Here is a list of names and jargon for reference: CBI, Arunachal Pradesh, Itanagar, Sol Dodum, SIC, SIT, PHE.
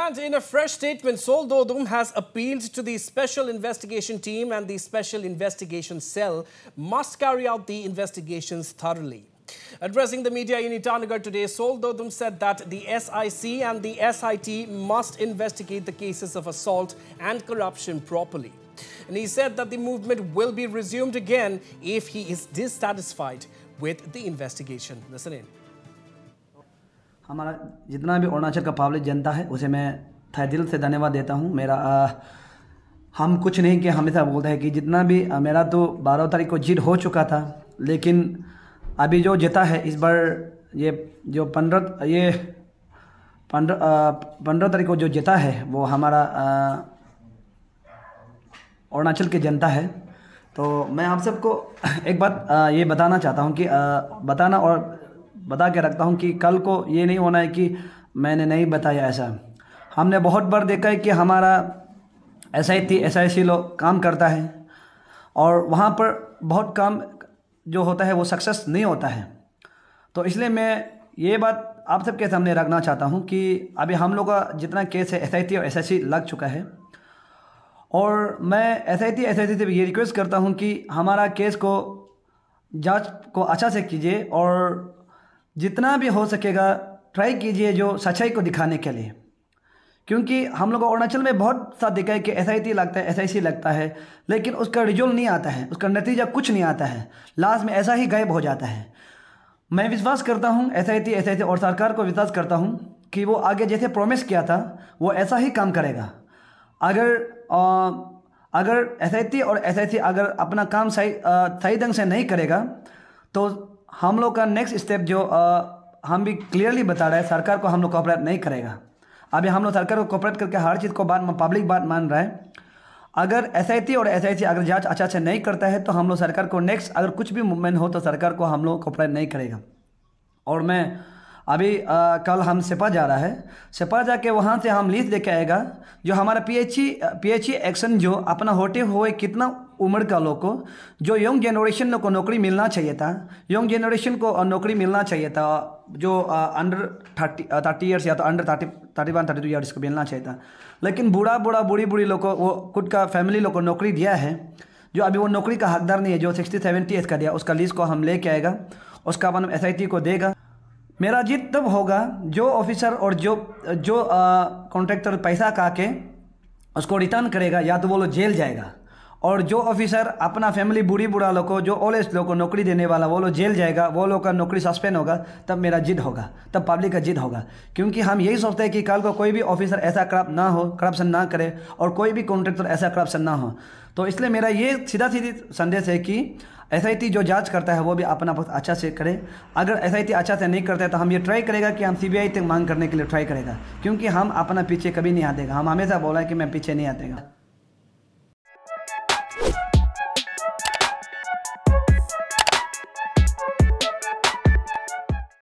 And in a fresh statement, Sol Dodum has appealed to the Special Investigation Team and the Special Investigation Cell must carry out the investigations thoroughly. Addressing the media in Itanagar today, Sol Dodum said that the SIC and the SIT must investigate the cases of assault and corruption properly. And he said that the movement will be resumed again if he is dissatisfied with the investigation. Listen in. हमारा जितना भी अरुणाचल का public जनता है उसे मैं तहे दिल से धन्यवाद देता हूं। मेरा हम कुछ नहीं कि हमेशा बोलता है कि जितना भी मेरा तो 12 तारीख को जीत हो चुका था, लेकिन अभी जो जीता है इस बार ये जो 15 तारीख को जो जीता है वो हमारा अरुणाचल की जनता है। तो मैं आप सबको एक बात ये बताना चाहता हूँ कि बताना और बता के रखता हूँ कि कल को ये नहीं होना है कि मैंने नहीं बताया। ऐसा हमने बहुत बार देखा है कि हमारा SIT SIC लोग काम करता है और वहाँ पर बहुत काम जो होता है वो सक्सेस नहीं होता है। तो इसलिए मैं ये बात आप सबके सामने रखना चाहता हूँ कि अभी हम लोग का जितना केस है SIT और SIC लग चुका है, और मैं SIT SIC से भी ये रिक्वेस्ट करता हूँ कि हमारा केस को जाँच को अच्छा से कीजिए और जितना भी हो सकेगा ट्राई कीजिए जो सच्चाई को दिखाने के लिए, क्योंकि हम लोग अरुणाचल में बहुत सा देखा है कि SIT लगता है SIC लगता है, लेकिन उसका रिजल्ट नहीं आता है, उसका नतीजा कुछ नहीं आता है, लास्ट में ऐसा ही गायब हो जाता है। मैं विश्वास करता हूँ SIT SIC और सरकार को विश्वास करता हूँ कि वो आगे जैसे प्रॉमिस किया था वो ऐसा ही काम करेगा। अगर SIT और SIC अगर अपना काम सही ढंग से नहीं करेगा तो हम लोग का नेक्स्ट स्टेप जो हम भी क्लियरली बता रहे हैं, सरकार को हम लोग कोऑपरेट नहीं करेगा। अभी हम लोग सरकार को कोऑपरेट करके हर चीज़ को पब्लिक बात मान रहा है। अगर SIT और SIC अगर जांच अच्छा से नहीं करता है तो हम लोग सरकार को नेक्स्ट अगर कुछ भी मूवमेंट हो तो सरकार को हम लोग कोऑपरेट नहीं करेगा। और मैं अभी कल हम SEPA जा रहा है, SEPA जाके वहाँ से हम लिस्ट लेके आएगा जो हमारा PHE एक्शन जो अपना होते हुए कितना उम्र का लोग को जो यंग जनरेशन लोग को नौकरी मिलना चाहिए था, यंग जनरेशन को नौकरी मिलना चाहिए था जो अंडर 30 ईयर्स या तो अंडर 31-32 ईयर्स को मिलना चाहिए था, लेकिन बूढ़ी लोग को वो खुद का फैमिली लोग को नौकरी दिया है जो अभी वो नौकरी का हकदार नहीं है, जो 60-70 ईयर्स का दिया उसका लिस्ट को हम लेके आएगा, उसका अपन SIT को देगा। मेरा जीत तब होगा जो ऑफिसर और जो कॉन्ट्रैक्टर पैसा खा के उसको रिटर्न करेगा या तो वो लोग जेल जाएगा, और जो ऑफिसर अपना फैमिली बूढ़ा लोग को जो ओल्ड एज लोग को नौकरी देने वाला वो लोग जेल जाएगा, वो लोग का नौकरी सस्पेंड होगा। तब मेरा जीत होगा, तब पब्लिक का जीत होगा, क्योंकि हम यही सोचते हैं कि कल को कोई भी ऑफिसर ऐसा करप्शन ना करे और कोई भी कॉन्ट्रैक्टर ऐसा करप्शन ना हो। तो इसलिए मेरा ये सीधा सीधी संदेश है कि SIT जो जांच करता है वो भी अपना बहुत अच्छा से करे। अगर SIT अच्छा से नहीं करता है तो हम ये ट्राई करेगा कि हम CBI तक मांग करने के लिए ट्राई करेगा, क्योंकि हम अपना पीछे कभी नहीं आतेगा। हम हमेशा बोला है कि मैं पीछे नहीं आतेगा।